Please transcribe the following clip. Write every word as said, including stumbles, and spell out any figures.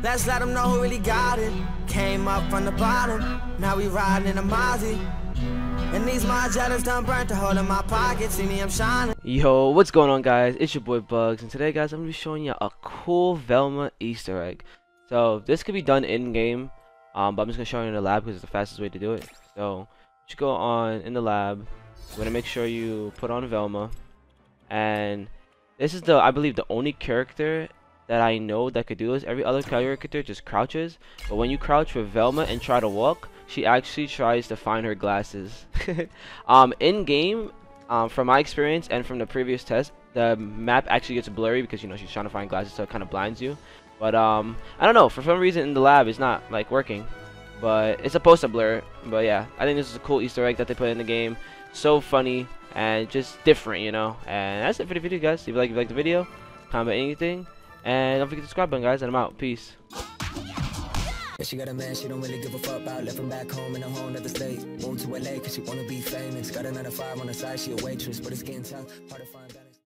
Let's let them know who really got it. Came up from the bottom, now we riding in a Mozzie. And these Margellas done burnt the hole in my pocket. See me, I'm shining. Yo, what's going on, guys? It's your boy Bugs, and today, guys, I'm gonna be showing you a cool Velma Easter egg. So this could be done in game, um, but I'm just gonna show you in the lab because it's the fastest way to do it. So you go on in the lab. We're gonna make sure you put on Velma, and this is the I believe the only character that I know that could do this. Every other character just crouches, but when you crouch with Velma and try to walk, she actually tries to find her glasses. um, in game, um, from my experience and from the previous test, the map actually gets blurry because, you know, she's trying to find glasses, so it kind of blinds you. But um, I don't know, for some reason in the lab it's not like working, but it's supposed to blur. But yeah, I think this is a cool Easter egg that they put in the game. So funny and just different, you know. And that's it for the video, guys. If you like, if you like the video, comment anything, and don't forget to subscribe button, guys. And I'm out. Peace. Yeah, she got a man she don't really give a fuck about. Left him back home in a whole nother state. Moved to L A cause she wanna be famous. Got another five on the side, she a waitress. But it's getting tough, hard to find out.